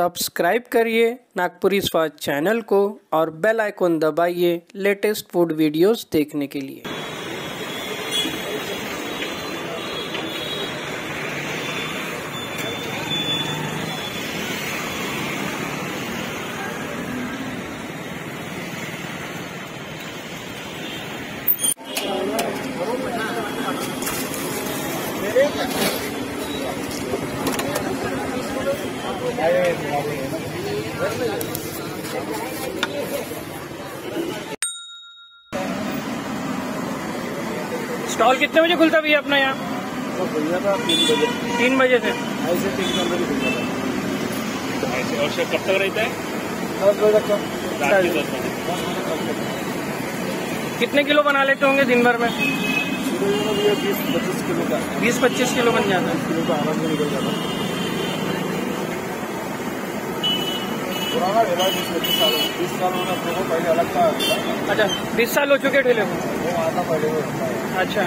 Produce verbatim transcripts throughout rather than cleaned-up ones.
Subscribe करिए नागपुरी स्वाद channel को और बेल आइकॉन दबाइए लेटेस्ट फूड वीडियोस देखने के लिए। स्टॉल कितने बजे खुलता भैया अपना यहाँ? तो खुलता था तीन बजे। तीन बजे से? ऐसे तीन नंबर ही खुलता था। ऐसे और शेफ कब तक रहता है? दस बजे तक। रात के दस बजे। कितने किलो बना लेते होंगे दिन भर में? बीस पच्चीस किलो का। बीस पच्चीस किलो बन जाता है। किलो का आराम से निकल जाता है। पुराना ठेला है, बीस पच्चीस साल हो, बीस साल होना तो पहले अलग था। अच्छा, बीस साल हो चुके ठेले को? वो आता पहले वो। अच्छा,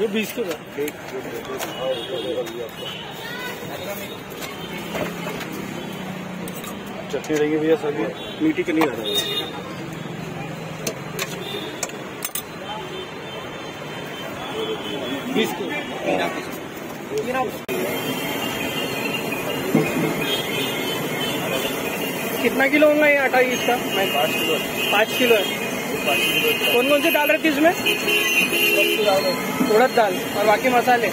ये बीस के का चटनी रहेगी भैया, सर मीठी के नहीं रहता है। बीस को कितना किलो होगा ये आटा इसका? मैं पाँच किलो है। पाँच किलो है। कौन कौन से डाल रहे थे इसमें? उड़द दाल और बाकी मसाले।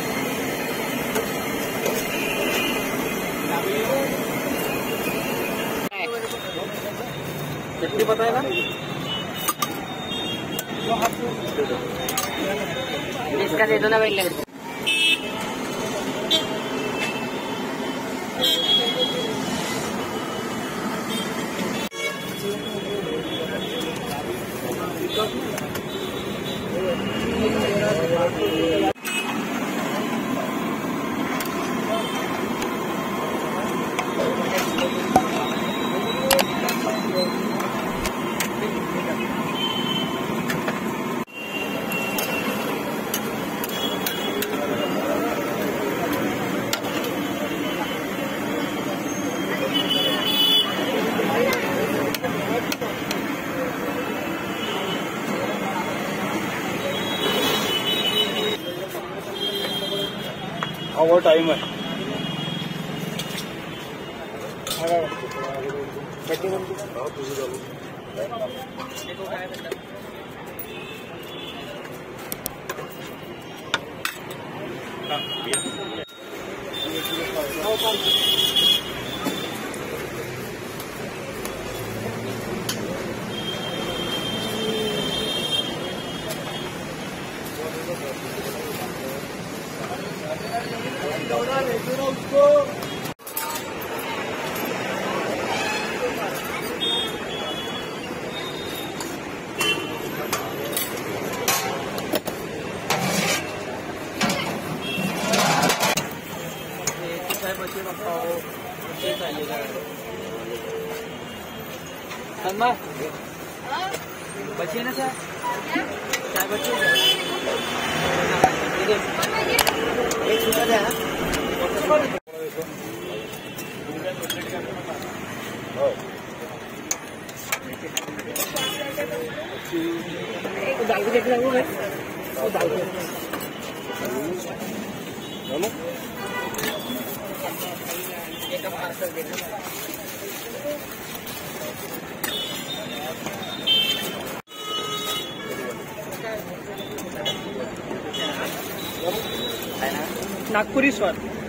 चटनी पता है ना? इसका दे दो ना भाई। ओवर टाइम है। बच्चे ना सर, चार बच्चे एक छोटा है। दाल को देख रहा हूँ मैं, वो दाल को नागपुरी स्वाद।